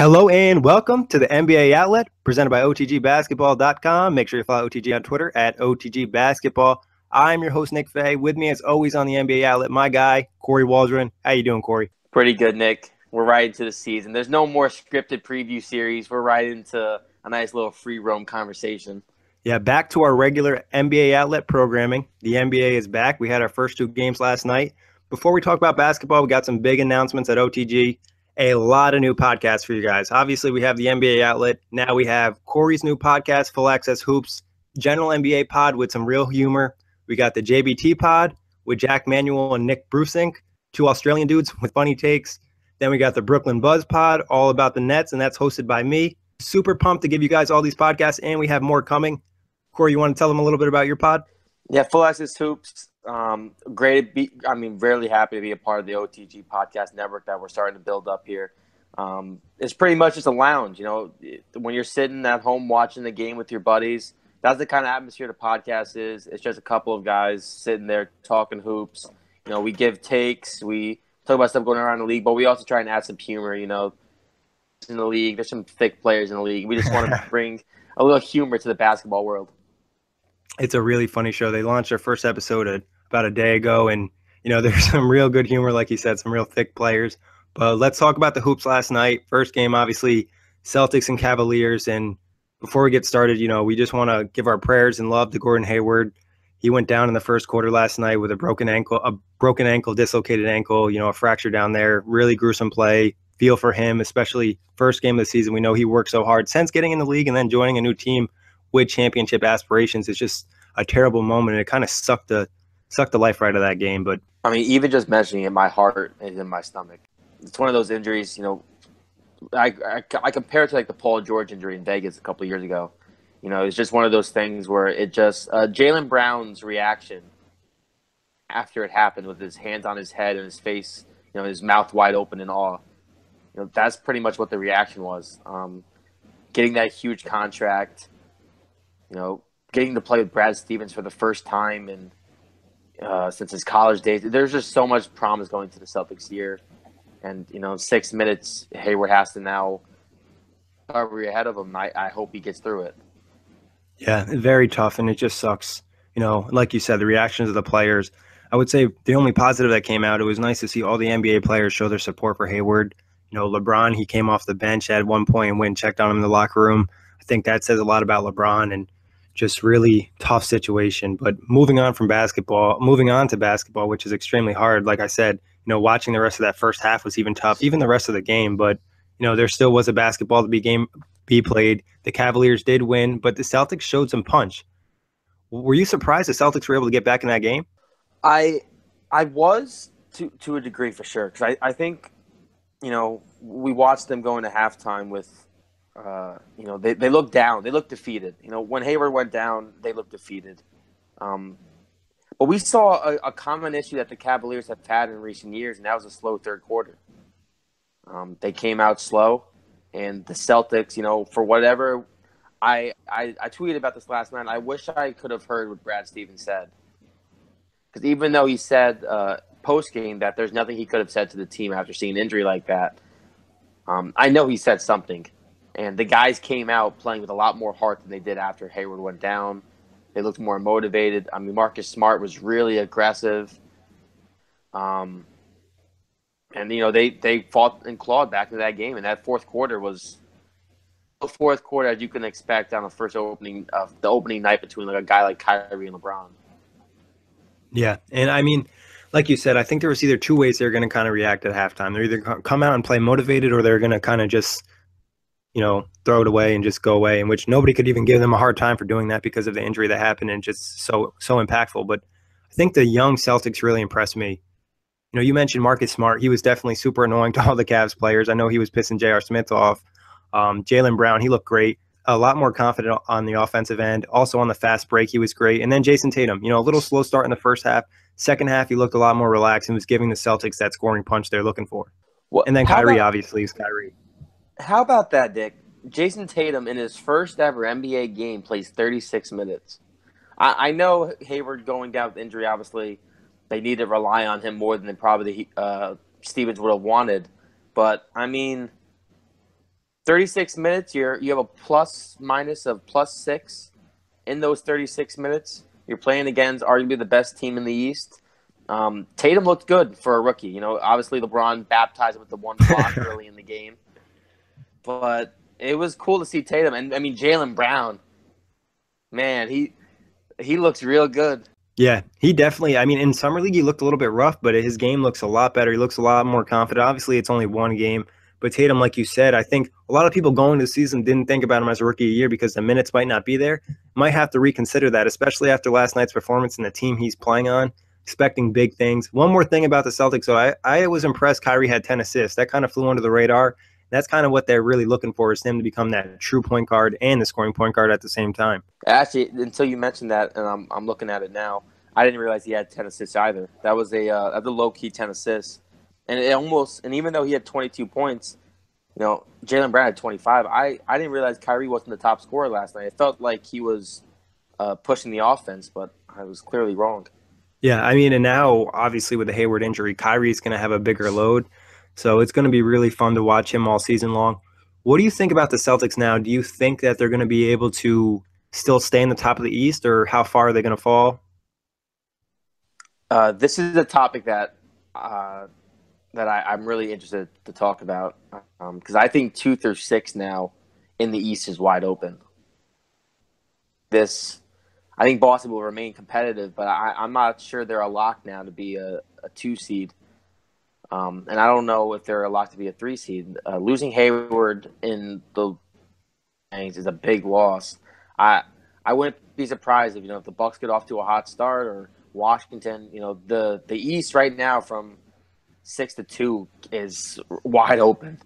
Hello and welcome to the NBA Outlet presented by OTGBasketball.com. Make sure you follow OTG on Twitter at OTG Basketball. I'm your host, Nick Fay. With me, as always, on the NBA Outlet, my guy, Corey Waldron. How you doing, Corey? Pretty good, Nick. We're right into the season. There's no more scripted preview series. We're right into a nice little free roam conversation. Yeah, back to our regular NBA Outlet programming. The NBA is back. We had our first two games last night. Before we talk about basketball, we got some big announcements at OTG. A lot of new podcasts for you guys. Obviously, we have the NBA Outlet. Now we have Corey's new podcast, Full Access Hoops, General NBA Pod with some real humor. We got the JBT Pod with Jack Manuel and Nick Brusink, two Australian dudes with funny takes. Then we got the Brooklyn Buzz Pod, all about the Nets, and that's hosted by me. Super pumped to give you guys all these podcasts, and we have more coming. Corey, you want to tell them a little bit about your pod? Yeah, Full Access Hoops. Really happy to be a part of the OTG podcast network that we're starting to build up here. It's pretty much just a lounge, you know, when you're sitting at home watching the game with your buddies. That's the kind of atmosphere the podcast is. It's just a couple of guys sitting there talking hoops. You know, we give takes, we talk about stuff going around the league, but we also try and add some humor. You know, in the league, there's some thick players in the league. We just want to bring a little humor to the basketball world. It's a really funny show. They launched their first episode about a day ago, and, you know, there's some real good humor, like you said, some real thick players. But let's talk about the hoops last night. First game, obviously, Celtics and Cavaliers. And before we get started, you know, we just want to give our prayers and love to Gordon Hayward. He went down in the first quarter last night with a broken ankle, dislocated ankle, you know, a fracture down there. Really gruesome play. Feel for him, especially first game of the season. We know he worked so hard since getting in the league and then joining a new team with championship aspirations. It's just a terrible moment, and it kind of sucked the life right out of that game. But I mean, even just mentioning it, my heart is in my stomach. It's one of those injuries, you know, I compare it to like the Paul George injury in Vegas a couple of years ago. You know, it's just one of those things where it just Jaylen Brown's reaction after it happened, with his hands on his head and his face, you know, his mouth wide open in awe. You know, that's pretty much what the reaction was. Getting that huge contract. You know, getting to play with Brad Stevens for the first time and since his college days. There's just so much promise going to the Celtics year. And, you know, 6 minutes, Hayward has to now cover ahead of him. I hope he gets through it. Yeah, very tough, and it just sucks. You know, like you said, the reactions of the players. I would say the only positive that came out, it was nice to see all the NBA players show their support for Hayward. You know, LeBron, he came off the bench at one point and went and checked on him in the locker room. I think that says a lot about LeBron, and just really tough situation. But moving on to basketball, which is extremely hard. Like I said, you know, watching the rest of that first half was even tough, even the rest of the game. But, you know, there still was a basketball to be played. The Cavaliers did win, but the Celtics showed some punch. Were you surprised the Celtics were able to get back in that game? I was to a degree, for sure, because I think, you know, we watched them go into halftime with you know, they look down. They look defeated. You know, when Hayward went down, they looked defeated. But we saw a common issue that the Cavaliers have had in recent years, and that was a slow third quarter. They came out slow, and the Celtics, you know, for whatever I tweeted about this last night. I wish I could have heard what Brad Stevens said, because even though he said post-game that there's nothing he could have said to the team after seeing an injury like that, I know he said something. And the guys came out playing with a lot more heart than they did after Hayward went down. They looked more motivated. I mean, Marcus Smart was really aggressive. And, you know, they fought and clawed back into that game. And that fourth quarter was the fourth quarter as you can expect on the first opening of the opening night between like a guy like Kyrie and LeBron. Yeah. And, I mean, like you said, I think there was either two ways they're going to kind of react at halftime. They're either come out and play motivated, or they're going to kind of just – you know, throw it away and just go away, in which nobody could even give them a hard time for doing that because of the injury that happened, and just so impactful. But I think the young Celtics really impressed me. You know, you mentioned Marcus Smart. He was definitely super annoying to all the Cavs players. I know he was pissing J.R. Smith off. Jaylen Brown, he looked great. A lot more confident on the offensive end. Also on the fast break, he was great. And then Jason Tatum, you know, a little slow start in the first half. Second half, he looked a lot more relaxed and was giving the Celtics that scoring punch they're looking for. Well, and then Kyrie, obviously, is Kyrie. How about that, Dick? Jason Tatum, in his first ever NBA game, plays 36 minutes. I know Hayward going down with injury, obviously, they need to rely on him more than probably Stevens would have wanted. But, I mean, 36 minutes, you have a plus minus of plus 6 in those 36 minutes. You're playing against arguably the best team in the East. Tatum looked good for a rookie. You know, obviously LeBron baptized him with the one block early in the game. But it was cool to see Tatum. And, I mean, Jaylen Brown, man, he looks real good. Yeah, he definitely – I mean, in Summer League he looked a little bit rough, but his game looks a lot better. He looks a lot more confident. Obviously, it's only one game. But Tatum, like you said, I think a lot of people going to the season didn't think about him as a rookie of the year because the minutes might not be there. Might have to reconsider that, especially after last night's performance and the team he's playing on. Expecting big things. One more thing about the Celtics, though. I was impressed Kyrie had 10 assists. That kind of flew under the radar. That's kind of what they're really looking for, is him to become that true point guard and the scoring point guard at the same time. Actually, until you mentioned that, and I'm looking at it now, I didn't realize he had 10 assists either. That was a low-key 10 assists. And it almost – and even though he had 22 points, you know, Jaylen Brown had 25. I didn't realize Kyrie wasn't the top scorer last night. It felt like he was pushing the offense, but I was clearly wrong. Yeah, I mean, and now, obviously, with the Hayward injury, Kyrie's going to have a bigger load. So it's going to be really fun to watch him all season long. What do you think about the Celtics now? Do you think that they're going to be able to still stay in the top of the East, or how far are they going to fall? This is a topic that I'm really interested to talk about, because I think 2 through 6 now in the East is wide open. I think Boston will remain competitive, but I'm not sure they're a lock now to be a 2 seed. And I don't know if they're allowed to be a 3 seed. Losing Hayward in the things is a big loss. I wouldn't be surprised if the Bucks get off to a hot start, or Washington. You know, the East right now from 6 to 2 is wide open.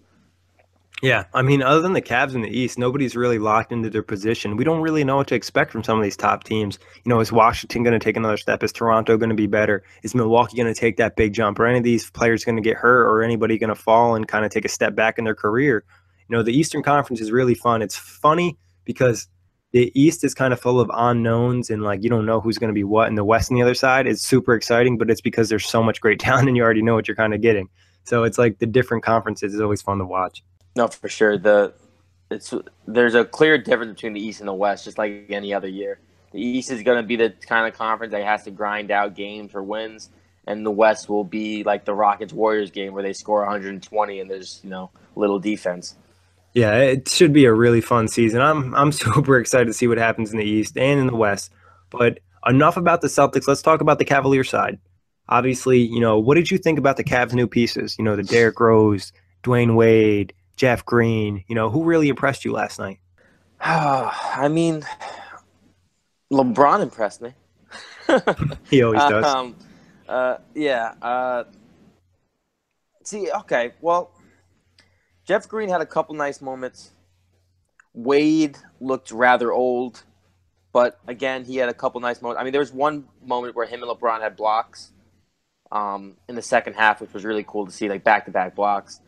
Yeah, I mean, other than the Cavs in the East, nobody's really locked into their position. We don't really know what to expect from some of these top teams. You know, is Washington going to take another step? Is Toronto going to be better? Is Milwaukee going to take that big jump? Are any of these players going to get hurt, or anybody going to fall and kind of take a step back in their career? You know, the Eastern Conference is really fun. It's funny because the East is kind of full of unknowns and, like, you don't know who's going to be what. And the West on the other side is super exciting, but it's because there's so much great talent and you already know what you're kind of getting. So it's like the different conferences is always fun to watch. No, for sure. There's a clear difference between the East and the West, just like any other year. The East is going to be the kind of conference that has to grind out games for wins, and the West will be like the Rockets-Warriors game where they score 120 and there's, little defense. Yeah, it should be a really fun season. I'm super excited to see what happens in the East and in the West. But enough about the Celtics. Let's talk about the Cavalier side. Obviously, what did you think about the Cavs' new pieces? The Derrick Rose, Dwayne Wade, Jeff Green, who really impressed you last night? I mean, LeBron impressed me. He always does. Yeah. See, okay, well, Jeff Green had a couple nice moments. Wade looked rather old, but, again, he had a couple nice moments. I mean, there was one moment where him and LeBron had blocks in the second half, which was really cool to see, like back-to-back blocks.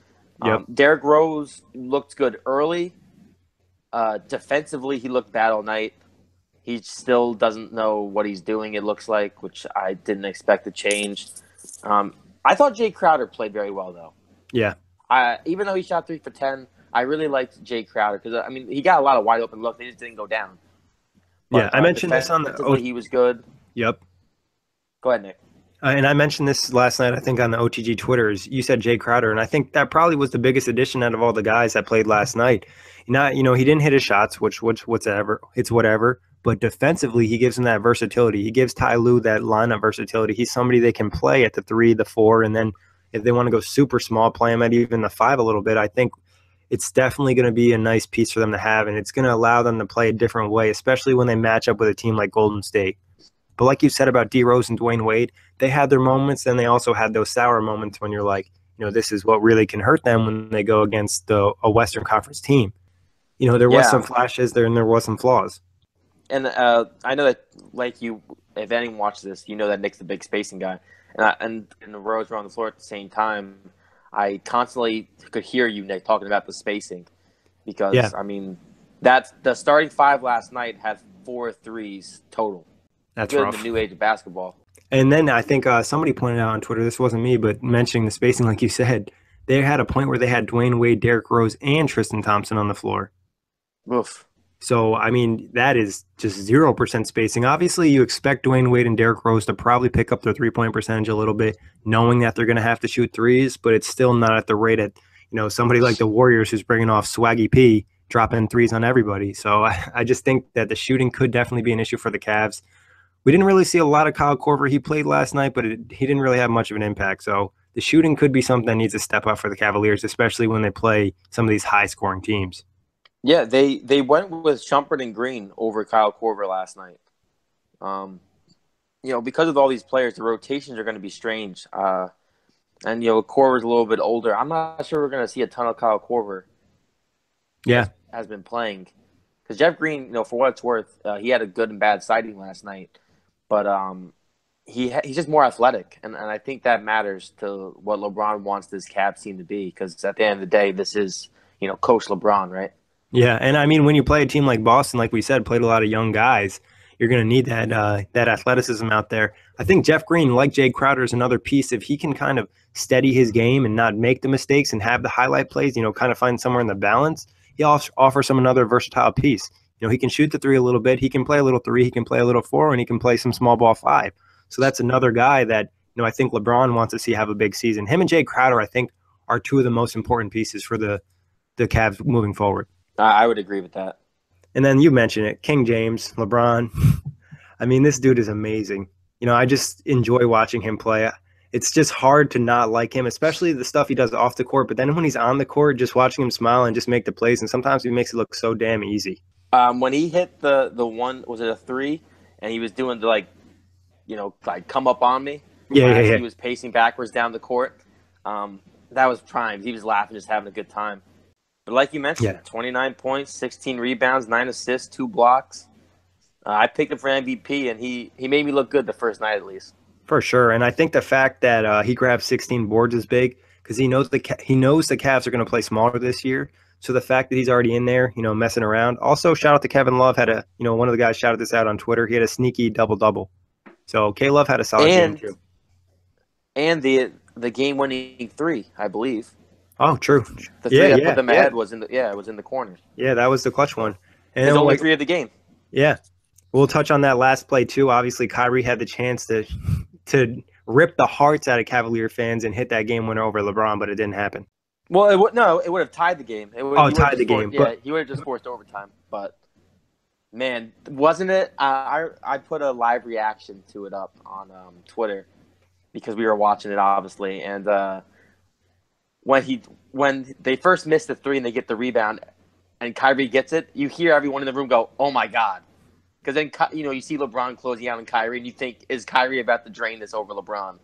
Yep. Derrick Rose looked good early. Defensively, he looked bad all night. He still doesn't know what he's doing, it looks like, which I didn't expect to change. I thought Jay Crowder played very well, though. Yeah. Even though he shot 3 for 10, I really liked Jay Crowder because, I mean, he got a lot of wide-open looks. They just didn't go down. But, yeah, I mentioned this on the – he was good. Yep. Go ahead, Nick. And I mentioned this last night, I think, on the OTG Twitters. You said Jay Crowder, and I think that probably was the biggest addition out of all the guys that played last night. Not, he didn't hit his shots, which, whatever. But defensively, he gives him that versatility. He gives Ty Lue that lineup versatility. He's somebody they can play at the 3, the 4, and then if they want to go super small, play him at even the 5 a little bit. I think it's definitely going to be a nice piece for them to have, and it's going to allow them to play a different way, especially when they match up with a team like Golden State. But like you said about D. Rose and Dwayne Wade, they had their moments and they also had those sour moments when you're like, this is what really can hurt them when they go against a Western Conference team. There was some flashes there and there was some flaws. And I know that, like you, if anyone watches this, that Nick's the big spacing guy. And the Rose were on the floor at the same time. I constantly could hear you, Nick, talking about the spacing because, yeah. I mean, that's the starting 5 last night had 4 threes total. That's good rough. The new age of basketball. And then I think somebody pointed out on Twitter, this wasn't me, but mentioning the spacing, like you said, they had a point where they had Dwayne Wade, Derrick Rose, and Tristan Thompson on the floor. Oof. So, I mean, that is just 0% spacing. Obviously, you expect Dwayne Wade and Derrick Rose to probably pick up their three-point percentage a little bit, knowing that they're going to have to shoot threes, but it's still not at the rate at, you know, somebody like the Warriors who's bringing off Swaggy P, dropping threes on everybody. So I just think that the shooting could definitely be an issue for the Cavs. We didn't really see a lot of Kyle Korver. He played last night, but he didn't really have much of an impact. So the shooting could be something that needs to step up for the Cavaliers, especially when they play some of these high-scoring teams. Yeah, they went with Shumpert and Green over Kyle Korver last night. You know, because of all these players, the rotations are going to be strange. And, you know, Korver's a little bit older. I'm not sure we're going to see a ton of Kyle Korver. Yeah. Has been playing. Because Jeff Green, you know, for what it's worth, he had a good and bad sighting last night. But he's just more athletic, and I think that matters to what LeBron wants this Cavs team to be, because at the end of the day, this is, you know, Coach LeBron, right? Yeah, and I mean, when you play a team like Boston, like we said, played a lot of young guys, you're going to need that that athleticism out there. I think Jeff Green, like Jay Crowder, is another piece. If he can kind of steady his game and not make the mistakes and have the highlight plays, you know, kind of find somewhere in the balance, he offers some another versatile piece. You know, he can shoot the three a little bit, he can play a little three, he can play a little four, and he can play some small ball five. So that's another guy that, you know, I think LeBron wants to see have a big season. Him and Jay Crowder, I think, are two of the most important pieces for the Cavs moving forward. I would agree with that. And then you mentioned it, King James, LeBron. I mean, this dude is amazing. You know, I just enjoy watching him play. It's just hard to not like him, especially the stuff he does off the court. But then when he's on the court, just watching him smile and just make the plays, and sometimes he makes it look so damn easy. When he hit the one, was it a three? And he was doing the, like, you know, like come up on me. Yeah. He was pacing backwards down the court. That was prime. He was laughing, just having a good time. But like you mentioned, 29 points, 16 rebounds, 9 assists, 2 blocks. I picked him for MVP, and he made me look good the first night at least. For sure, and I think the fact that he grabbed 16 boards is big, because he knows the Cavs are going to play smaller this year. So the fact that he's already in there, you know, messing around. Also, shout out to Kevin Love. Had a, you know, one of the guys shouted this out on Twitter. He had a sneaky double-double. So K-Love had a solid game, too. And the game-winning three, I believe. Oh, true. The three that put them ahead was in the corner. Yeah, that was the clutch one. And it's only three of the game. Yeah. We'll touch on that last play, too. Obviously, Kyrie had the chance to rip the hearts out of Cavalier fans and hit that game winner over LeBron, but it didn't happen. Well, it would have tied the game. Tied the game. Yeah, he would have just forced overtime. But, man, wasn't it? I put a live reaction to it up on Twitter because we were watching it, obviously. And when they first missed the three and they get the rebound and Kyrie gets it, you hear everyone in the room go, oh, my God. Because then, you know, you see LeBron closing out on Kyrie and you think, is Kyrie about to drain this over LeBron?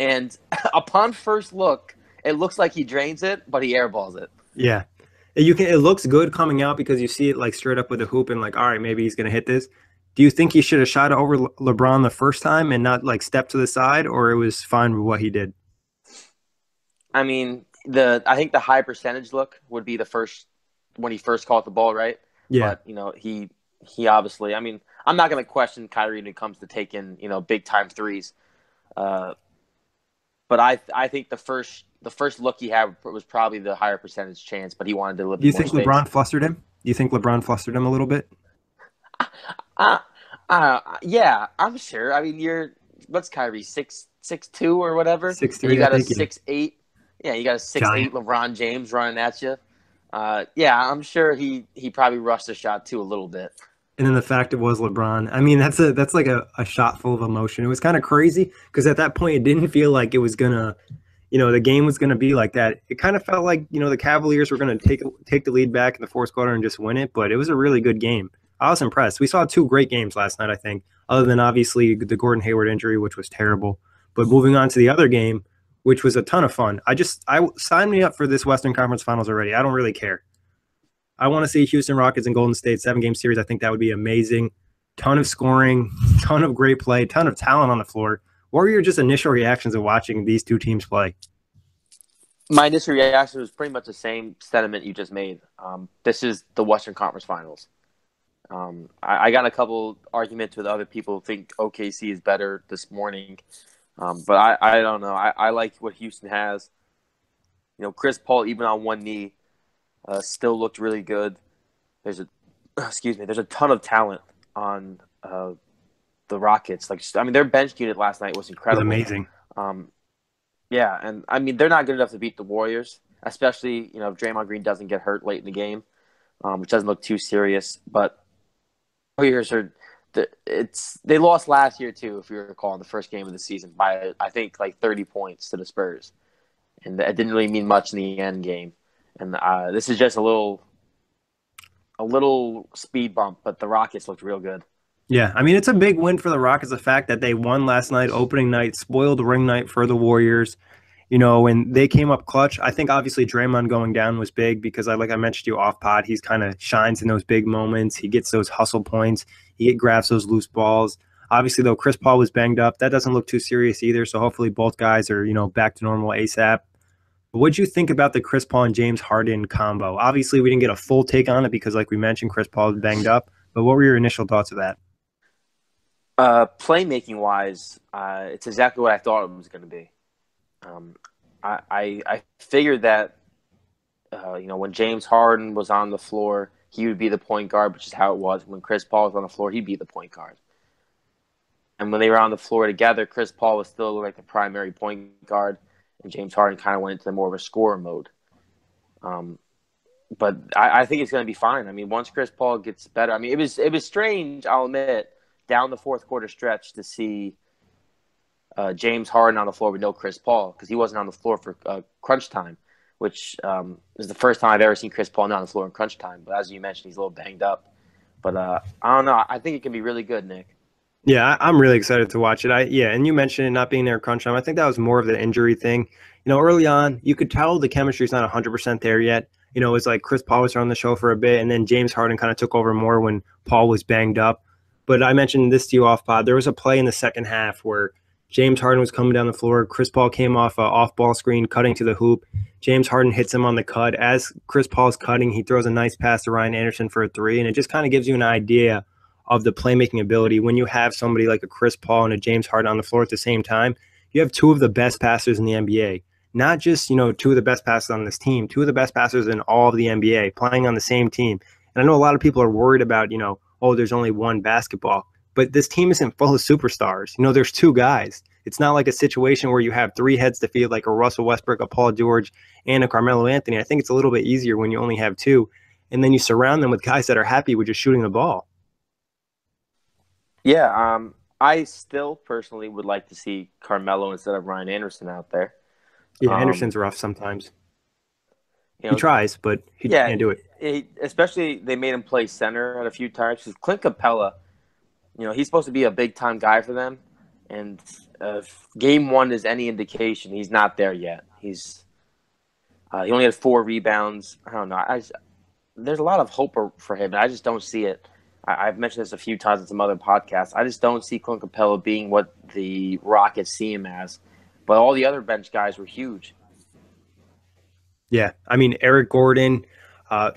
And upon first look, it looks like he drains it, but he airballs it. Yeah. It looks good coming out because you see it like straight up with a hoop and like, all right, maybe he's going to hit this. Do you think he should have shot over LeBron the first time and not like step to the side, or it was fine with what he did? I mean, I think the high percentage look would be the first when he first caught the ball, right? Yeah. But, you know, he obviously, I mean, I'm not going to question Kyrie when it comes to taking, you know, big time threes. But I think the first look he had was probably the higher percentage chance, but he wanted to live. Do you think LeBron flustered him? Do you think LeBron flustered him a little bit? Yeah, I'm sure. I mean, what's Kyrie, 6'2" or whatever? 6'3". You got a 6'8". Yeah, you got a 6'8" LeBron James running at you. Yeah, I'm sure he probably rushed the shot too a little bit. And then the fact it was LeBron. I mean, that's like a shot full of emotion. It was kind of crazy because at that point it didn't feel like it was gonna, you know, the game was gonna be like that. It kind of felt like, you know, the Cavaliers were gonna take the lead back in the fourth quarter and just win it. But it was a really good game. I was impressed. We saw two great games last night, I think, other than obviously the Gordon Hayward injury, which was terrible. But moving on to the other game, which was a ton of fun. I signed me up for this Western Conference Finals already. I don't really care. I want to see Houston Rockets and Golden State 7-game series. I think that would be amazing. Ton of scoring, ton of great play, ton of talent on the floor. What were your just initial reactions of watching these two teams play? My initial reaction was pretty much the same sentiment you just made. This is the Western Conference Finals. I got a couple arguments with other people who think OKC is better this morning. But I don't know. I like what Houston has. You know, Chris Paul, even on one knee, still looked really good. There's a ton of talent on the Rockets. Like, I mean, their bench unit last night was incredible. It was amazing. Yeah, and I mean, they're not good enough to beat the Warriors, especially, you know, if Draymond Green doesn't get hurt late in the game, which doesn't look too serious. But Warriors are, they lost last year too, if you recall, in the first game of the season by, I think, like 30 points to the Spurs. And that didn't really mean much in the end game. And this is just a little speed bump, but the Rockets looked real good. Yeah, I mean, it's a big win for the Rockets. The fact that they won last night, opening night, spoiled ring night for the Warriors, you know, when they came up clutch. I think obviously Draymond going down was big because, like I mentioned to you off pod, he's kind of shines in those big moments. He gets those hustle points. He grabs those loose balls. Obviously, though, Chris Paul was banged up. That doesn't look too serious either, so hopefully both guys are, you know, back to normal ASAP. What'd you think about the Chris Paul and James Harden combo? Obviously, we didn't get a full take on it because, like we mentioned, Chris Paul was banged up. But what were your initial thoughts of that? Playmaking-wise, it's exactly what I thought it was going to be. I figured that, you know, when James Harden was on the floor, he would be the point guard, which is how it was. When Chris Paul was on the floor, he'd be the point guard. And when they were on the floor together, Chris Paul was still like the primary point guard. And James Harden kind of went into more of a scorer mode. But I think it's going to be fine. I mean, once Chris Paul gets better, I mean, it was strange, I'll admit, down the fourth quarter stretch to see James Harden on the floor with no Chris Paul, because he wasn't on the floor for crunch time, which is the first time I've ever seen Chris Paul not on the floor in crunch time. But as you mentioned, he's a little banged up. But I don't know. I think it can be really good, Nick. Yeah, I'm really excited to watch it. And you mentioned it not being there at crunch time. I think that was more of the injury thing. You know, early on, you could tell the chemistry's not 100% there yet. You know, it's like Chris Paul was on the show for a bit, and then James Harden kind of took over more when Paul was banged up. But I mentioned this to you off pod. There was a play in the second half where James Harden was coming down the floor. Chris Paul came off an off-ball screen, cutting to the hoop. James Harden hits him on the cut. As Chris Paul's cutting, he throws a nice pass to Ryan Anderson for a three, and it just kind of gives you an idea of the playmaking ability when you have somebody like a Chris Paul and a James Harden on the floor at the same time. You have two of the best passers in the NBA. Not just, you know, two of the best passers on this team, two of the best passers in all of the NBA playing on the same team. And I know a lot of people are worried about, you know, oh, there's only one basketball. But this team isn't full of superstars. You know, there's two guys. It's not like a situation where you have three heads to feed like a Russell Westbrook, a Paul George, and a Carmelo Anthony. I think it's a little bit easier when you only have two. And then you surround them with guys that are happy with just shooting the ball. Yeah, I still personally would like to see Carmelo instead of Ryan Anderson out there. Yeah, Anderson's rough sometimes. You know, he tries, but he can't do it. Especially they made him play center at a few times. Clint Capella, you know, he's supposed to be a big-time guy for them. And if game one is any indication, he's not there yet. He only had 4 rebounds. I don't know. There's a lot of hope for him, and I just don't see it. I've mentioned this a few times in some other podcasts. I just don't see Clint Capella being what the Rockets see him as. But all the other bench guys were huge. Yeah. I mean, Eric Gordon,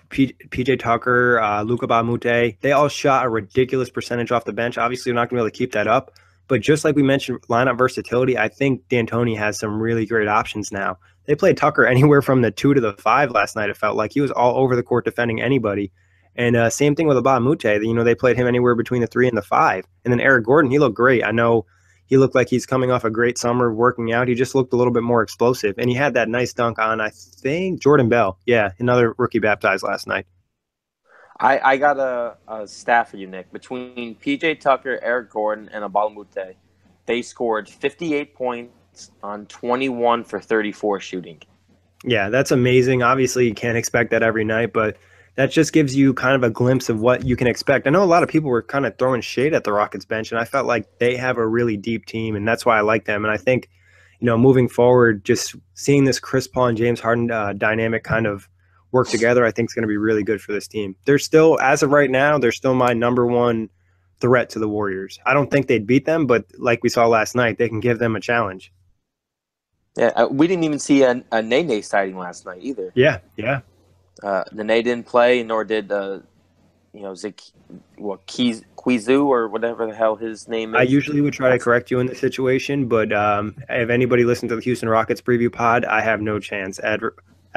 P.J. Tucker, Luka Bamute, they all shot a ridiculous percentage off the bench. Obviously, we're not going to be able to keep that up. But just like we mentioned, lineup versatility, I think D'Antoni has some really great options now. They played Tucker anywhere from the 2 to the 5 last night, it felt like. He was all over the court defending anybody. And same thing with Bamute. You know, they played him anywhere between the 3 and the 5. And then Eric Gordon, he looked great. I know he looked like he's coming off a great summer working out. He just looked a little bit more explosive. And he had that nice dunk on, I think, Jordan Bell. Yeah, another rookie baptized last night. I got a stat for you, Nick. Between P.J. Tucker, Eric Gordon, and Bamute, they scored 58 points on 21 for 34 shooting. Yeah, that's amazing. Obviously, you can't expect that every night, but that just gives you kind of a glimpse of what you can expect. I know a lot of people were kind of throwing shade at the Rockets bench, and I felt like they have a really deep team, and that's why I like them. And I think, you know, moving forward, just seeing this Chris Paul and James Harden dynamic kind of work together, I think is going to be really good for this team. They're still, as of right now, they're still my number one threat to the Warriors. I don't think they'd beat them, but like we saw last night, they can give them a challenge. Yeah, we didn't even see a Nene sighting last night either. Yeah, yeah. Nene didn't play, nor did you know, Kizzu or whatever the hell his name is. I usually would try to correct you in this situation, but if anybody listened to the Houston Rockets preview pod, I have no chance at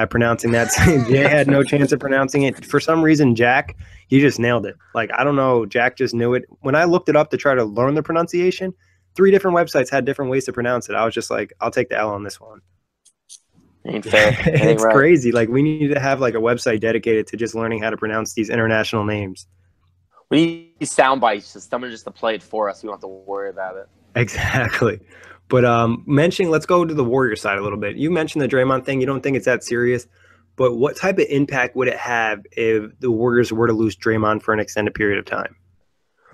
pronouncing that. Jay had no chance at pronouncing it. For some reason, Jack, he just nailed it. Like, I don't know, Jack just knew it. When I looked it up to try to learn the pronunciation, 3 different websites had different ways to pronounce it. I was just like, I'll take the L on this one. Ain't fair. It's right. Crazy. Like, we need to have like a website dedicated to just learning how to pronounce these international names. We need sound bites. Someone just to play it for us. We don't have to worry about it. Exactly. But let's go to the Warriors side a little bit. You mentioned the Draymond thing. You don't think it's that serious, but what type of impact would it have if the Warriors were to lose Draymond for an extended period of time?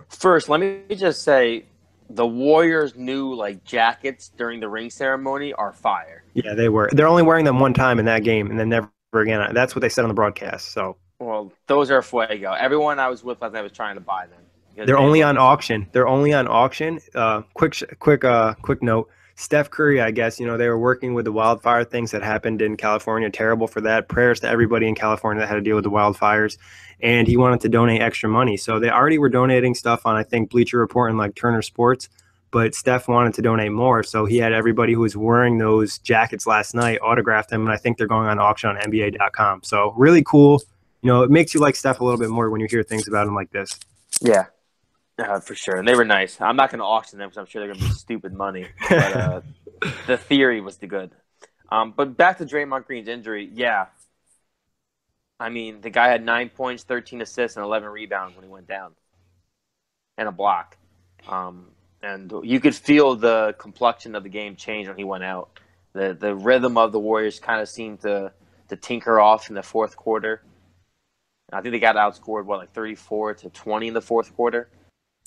First, let me just say, the Warriors' new like jackets during the ring ceremony are fire. Yeah, they were. They're only wearing them one time in that game, and then never again. That's what they said on the broadcast. So, well, those are fuego. Everyone I was with, I was trying to buy them. They're only on auction. They're only on auction. Quick note: Steph Curry, I guess, you know, they were working with the wildfire things that happened in California. Terrible for that. Prayers to everybody in California that had to deal with the wildfires. And he wanted to donate extra money. So they already were donating stuff on, I think, Bleacher Report and like Turner Sports. But Steph wanted to donate more. So he had everybody who was wearing those jackets last night autograph them. And I think they're going on auction on NBA.com. So really cool. You know, it makes you like Steph a little bit more when you hear things about him like this. Yeah. For sure. And they were nice. I'm not going to auction them because I'm sure they're going to be stupid money. But the theory was the good. But back to Draymond Green's injury, yeah. I mean, the guy had 9 points, 13 assists, and 11 rebounds when he went down. And a block. And you could feel the complexion of the game change when he went out. The rhythm of the Warriors kind of seemed to tinker off in the fourth quarter. I think they got outscored, 34-20 in the fourth quarter?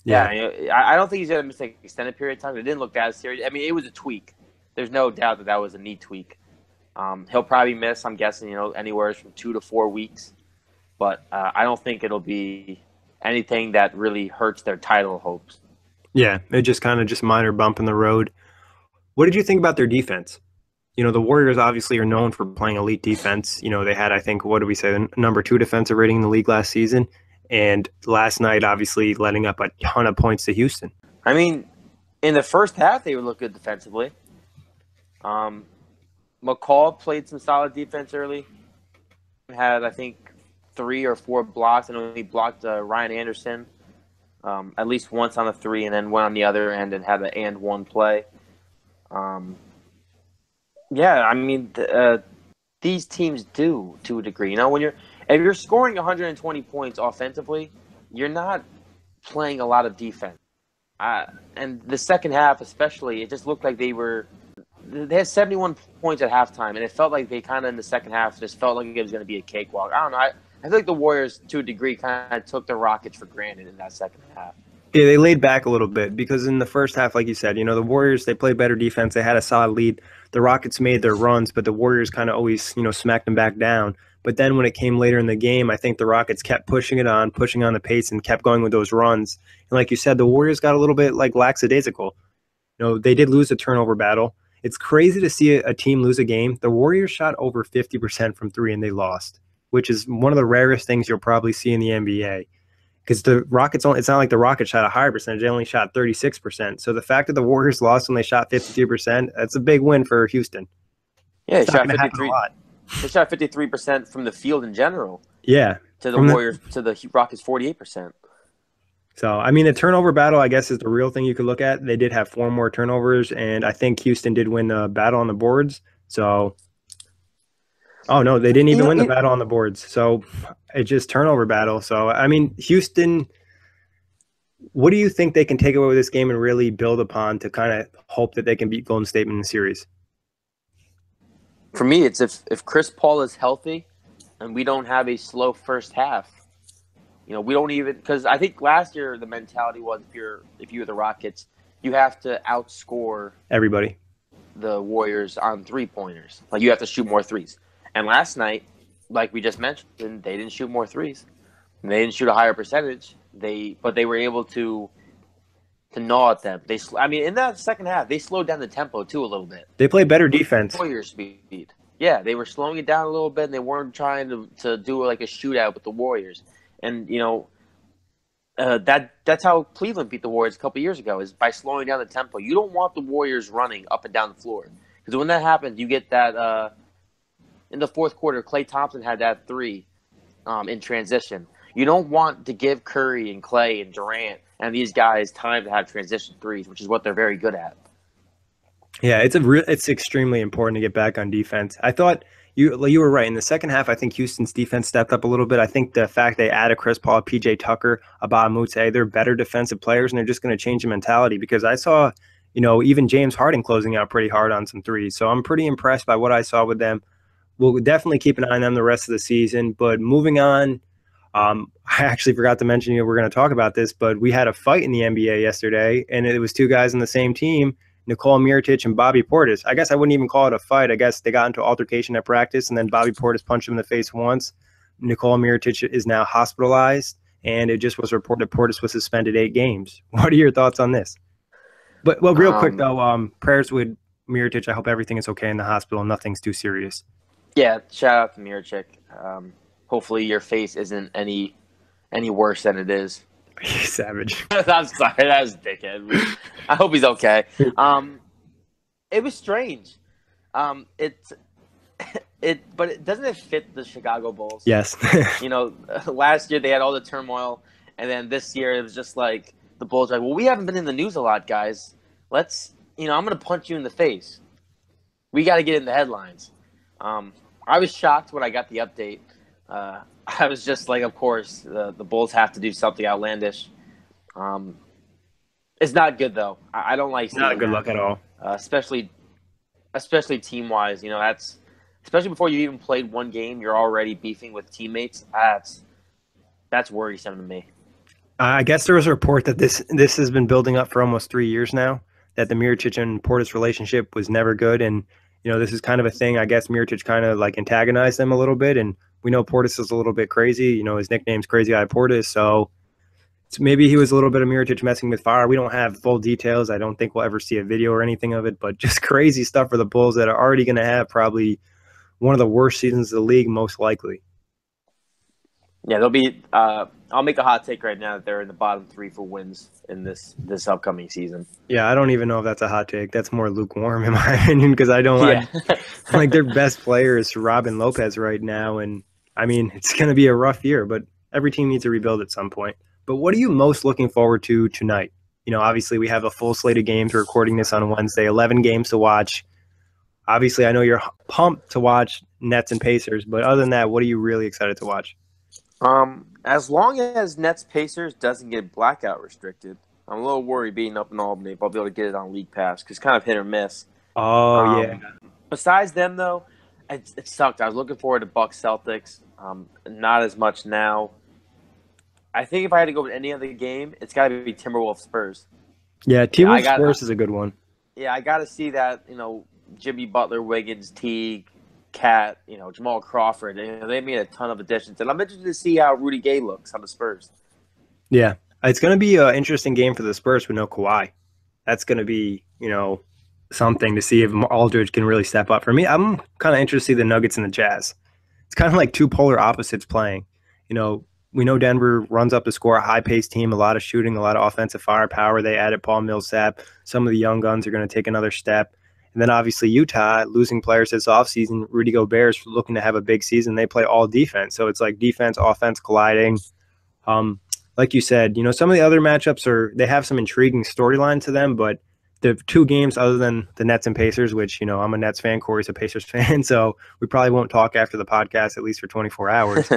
Yeah, I don't think he's going to miss an extended period of time. It didn't look that serious. I mean, it was a tweak. There's no doubt that was a knee tweak. He'll probably miss, I'm guessing, you know, anywhere from 2 to 4 weeks. But I don't think it'll be anything that really hurts their title hopes. Yeah, it just kind of just minor bump in the road. What did you think about their defense? You know, the Warriors obviously are known for playing elite defense. You know, they had, I think, the number 2 defensive rating in the league last season. And last night, obviously, letting up a ton of points to Houston. I mean, in the first half, they would look good defensively. McCall played some solid defense early. Had, I think, 3 or 4 blocks, and only blocked Ryan Anderson at least once on a three, and then went on the other end and had an and-one play. These teams do to a degree. You know, if you're scoring 120 points offensively, you're not playing a lot of defense. And the second half especially, it just looked like they had 71 points at halftime, and it felt like they kind of in the second half just felt like it was going to be a cakewalk. I don't know. I feel like the Warriors, to a degree, kind of took the Rockets for granted in that second half. Yeah, they laid back a little bit because in the first half, like you said, you know, the Warriors, they played better defense. They had a solid lead. The Rockets made their runs, but the Warriors kind of always, you know, smacked them back down. But then when it came later in the game, I think the Rockets kept pushing on the pace and kept going with those runs. And like you said, the Warriors got a little bit like lackadaisical. You know, they did lose the turnover battle. It's crazy to see a team lose a game. The Warriors shot over 50% from three and they lost, which is one of the rarest things you'll probably see in the NBA. Because the Rockets, it's not like the Rockets shot a higher percentage. They only shot 36%. So the fact that the Warriors lost when they shot 53%, that's a big win for Houston. Yeah, they shot 53%. They shot 53% from the field in general. Yeah. To the Rockets, 48%. So, I mean, the turnover battle, I guess, is the real thing you could look at. They did have 4 more turnovers, and I think Houston did win the battle on the boards. So, oh, no, they didn't even win the battle on the boards. So, it's just turnover battle. So, I mean, Houston, what do you think they can take away with this game and really build upon to kind of hope that they can beat Golden State in the series? For me, it's if Chris Paul is healthy and we don't have a slow first half. You know, we don't even – because I think last year the mentality was if you were the Rockets, you have to outscore everybody, the Warriors, on three-pointers. Like, you have to shoot more threes. And last night, like we just mentioned, they didn't shoot more threes. They didn't shoot a higher percentage. But they were able to gnaw at them. In that second half, they slowed down the tempo, too, a little bit. They played better defense. Warrior speed. Yeah, they were slowing it down a little bit, and they weren't trying to do, like, a shootout with the Warriors. And, you know, That's how Cleveland beat the Warriors a couple years ago, is by slowing down the tempo. You don't want the Warriors running up and down the floor, because when that happens, you get that in the fourth quarter, Klay Thompson had that three in transition. You don't want to give Curry and Klay and Durant and these guys time to have transition threes, which is what they're very good at. Yeah, it's extremely important to get back on defense. I thought you were right. In the second half, I think Houston's defense stepped up a little bit. I think the fact they added Chris Paul, P.J. Tucker, Abamute, they're better defensive players, and they're just going to change the mentality, because I saw, even James Harden closing out pretty hard on some threes. So I'm pretty impressed by what I saw with them. We'll definitely keep an eye on them the rest of the season. But moving on, I actually forgot to mention, we're going to talk about this, but we had a fight in the NBA yesterday, and it was two guys on the same team, Nikola Mirotic and Bobby Portis. I guess I wouldn't even call it a fight. I guess they got into altercation at practice, and then Bobby Portis punched him in the face once. Nikola Mirotic is now hospitalized, and it just was reported Portis was suspended 8 games. What are your thoughts on this? But real quick though, prayers with Mirotic. I hope everything is okay in the hospital. Nothing's too serious. Yeah, shout out to Mirotic. Hopefully your face isn't any worse than it is. He's savage. I'm sorry, that was a dickhead. I hope he's okay. It was strange. Doesn't it fit the Chicago Bulls? Yes. Last year they had all the turmoil, and then this year it was just like the Bulls are like, well, we haven't been in the news a lot, guys. Let's, I'm gonna punch you in the face. We got to get in the headlines. I was shocked when I got the update. I was just like, of course, the Bulls have to do something outlandish. It's not good, though. I don't like seeing that. Not good luck at all. Especially team-wise. Especially before you even played one game, you're already beefing with teammates. That's worrisome to me. I guess there was a report that this has been building up for almost 3 years now, that the Mirotic and Portis relationship was never good. And, this is kind of a thing. I guess Mirotic kind of like antagonized them a little bit, and we know Portis is a little bit crazy. His nickname's Crazy Eye Portis. So maybe he was a little bit of Mirotic messing with fire. We don't have full details. I don't think we'll ever see a video or anything of it, but just crazy stuff for the Bulls that are already going to have probably one of the worst seasons of the league, most likely. Yeah, they'll be I'll make a hot take right now that they're in the bottom 3 for wins in this upcoming season. Yeah, I don't even know if that's a hot take. That's more lukewarm in my opinion, because I don't like their best player is Robin Lopez right now, and I mean, it's going to be a rough year, but every team needs to rebuild at some point. But what are you most looking forward to tonight? Obviously we have a full slate of games. We're recording this on Wednesday, 11 games to watch. Obviously, I know you're pumped to watch Nets and Pacers, but other than that, what are you really excited to watch? As long as Nets Pacers doesn't get blackout restricted, I'm a little worried being up in Albany if I'll be able to get it on League Pass, because it's kind of hit or miss. Yeah. Besides them, though, it sucked. I was looking forward to Bucks Celtics. Not as much now. I think if I had to go with any other game, it's got to be Timberwolves Spurs. Yeah, Timberwolves Spurs is a good one. Yeah, I got to see that. Jimmy Butler, Wiggins, Teague, Cat, Jamal Crawford. They made a ton of additions, and I'm interested to see how Rudy Gay looks on the Spurs. Yeah, it's going to be an interesting game for the Spurs with no Kawhi. That's going to be something to see if Aldridge can really step up. For me, I'm kind of interested to see the Nuggets and the Jazz. It's kind of like two polar opposites playing. We know Denver runs up the score, a high-paced team, a lot of shooting, a lot of offensive firepower. They added Paul Millsap. Some of the young guns are going to take another step. And then obviously Utah, losing players this offseason. Rudy Gobert's looking to have a big season. They play all defense. So it's like defense, offense colliding. Like you said, some of the other matchups they have some intriguing storyline to them, but the two games other than the Nets and Pacers, which, I'm a Nets fan, Corey's a Pacers fan, so we probably won't talk after the podcast, at least for 24 hours.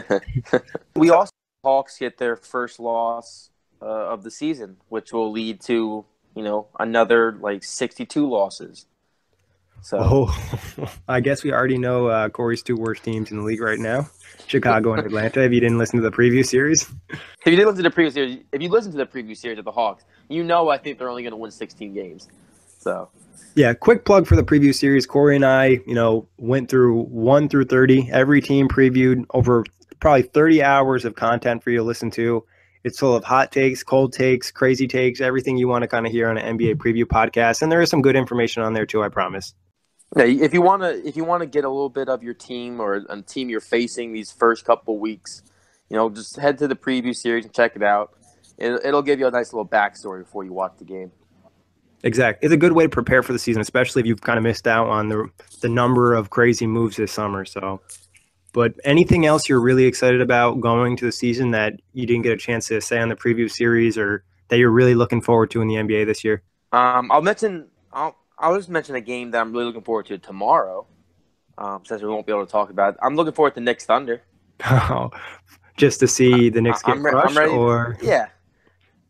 We also Hawks get their first loss of the season, which will lead to, another like 62 losses. So I guess we already know Corey's two worst teams in the league right now, Chicago and Atlanta, if you didn't listen to the preview series. If you listen to the preview series of the Hawks, I think they're only going to win 16 games. So, yeah, quick plug for the preview series. Corey and I, went through 1 through 30. Every team previewed, over probably 30 hours of content for you to listen to. It's full of hot takes, cold takes, crazy takes, everything you want to kind of hear on an NBA preview podcast. And there is some good information on there too, I promise. Yeah, if you want to get a little bit of your team or a team you're facing these first couple weeks, just head to the preview series and check it out. it'll give you a nice little backstory before you watch the game. Exactly. It's a good way to prepare for the season, especially if you've kind of missed out on the number of crazy moves this summer. So, but anything else you're really excited about going to the season that you didn't get a chance to say on the preview series, or that you're really looking forward to in the NBA this year? I'll just mention a game that I'm really looking forward to tomorrow, since we won't be able to talk about it. I'm looking forward to Knicks Thunder. Oh, just to see the Knicks get crushed, or yeah.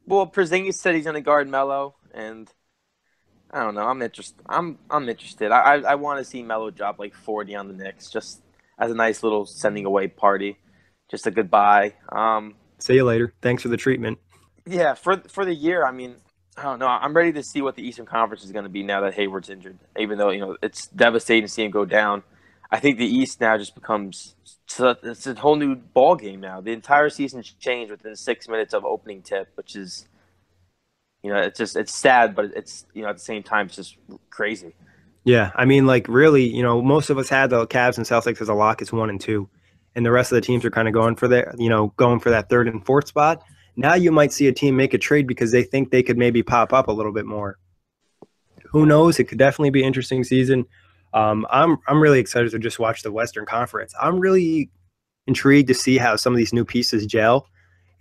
Well, Porzingis said he's going to guard Melo, and I don't know. I'm interested. I want to see Melo drop like 40 on the Knicks, just as a nice little sending away party, just a goodbye. See you later. Thanks for the treatment. Yeah, for the year. I mean, I don't know. I'm ready to see what the Eastern Conference is going to be now that Hayward's injured. Even though, you know, it's devastating to see him go down, I think the East now just becomes it's a whole new ball game now. The entire season's changed within 6 minutes of opening tip, which is, you know, it's sad, but it's, you know, at the same time, it's just crazy. Yeah, I mean, like, really, you know, most of us had the Cavs and Celtics as a lock as 1 and 2, and the rest of the teams are kind of going for that 3rd and 4th spot. Now you might see a team make a trade because they think they could maybe pop up a little bit more. Who knows? It could definitely be an interesting season. I'm really excited to just watch the Western Conference. I'm really intrigued to see how some of these new pieces gel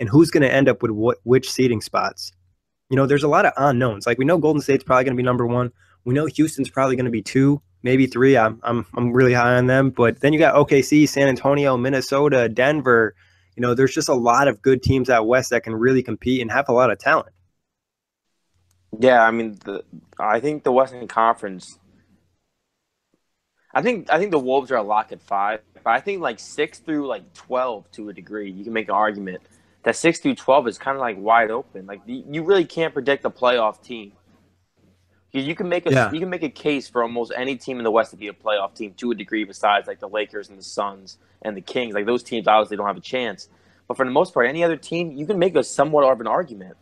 and who's going to end up with which seeding spots. You know, there's a lot of unknowns. Like, we know Golden State's probably going to be number 1. We know Houston's probably going to be 2, maybe 3. I'm really high on them. But then you got OKC, San Antonio, Minnesota, Denver. You know, there's just a lot of good teams out West that can really compete and have a lot of talent. Yeah, I mean, I think the Western Conference, I think the Wolves are a lock at 5. But I think, like, 6 through 12 to a degree, you can make an argument that 6 through 12 is kind of like wide open. Like, you really can't predict a playoff team. You can make a case for almost any team in the West to be a playoff team to a degree, besides like the Lakers and the Suns and the Kings. Like, those teams obviously don't have a chance. But for the most part, any other team, you can make a somewhat of an argument.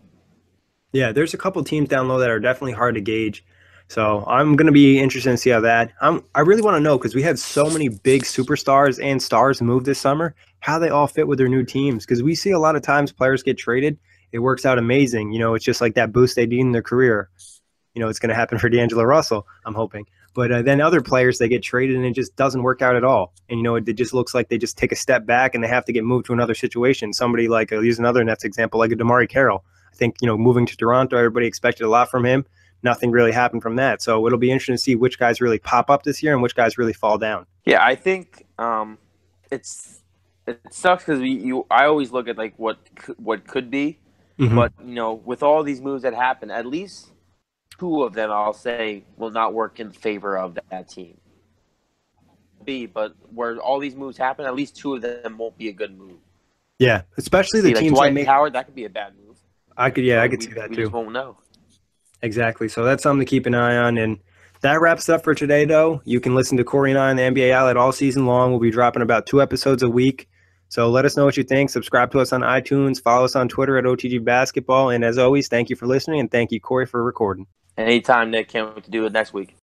Yeah, there's a couple teams down low that are definitely hard to gauge. So I'm going to be interested to see how that. I really want to know, because we had so many big superstars and stars move this summer, how they all fit with their new teams. Because we see a lot of times players get traded. It works out amazing. You know, it's just like that boost they need in their career. You know, it's going to happen for D'Angelo Russell, I'm hoping. But then other players, they get traded, and it just doesn't work out at all. And, you know, it just looks like they just take a step back, and they have to get moved to another situation. Somebody like, I'll use another Nets example, like a DeMarre Carroll. I think, you know, moving to Toronto, everybody expected a lot from him. Nothing really happened from that. So it'll be interesting to see which guys really pop up this year and which guys really fall down. Yeah, I think it sucks because I always look at, like, what could be. Mm-hmm. But, you know, with all these moves that happen, at least – 2 of them, I'll say, will not work in favor of that team. But where all these moves happen, at least 2 of them won't be a good move. Yeah, especially the teams like Dwight Howard, that could be a bad move. I could see that too. We just won't know. Exactly. So that's something to keep an eye on. And that wraps up for today, though. You can listen to Corey and I on the NBA Outlet all season long. We'll be dropping about 2 episodes a week. So let us know what you think. Subscribe to us on iTunes. Follow us on Twitter at OTG Basketball. And as always, thank you for listening, and thank you, Corey, for recording. Anytime, Nick. Can't wait to do it next week.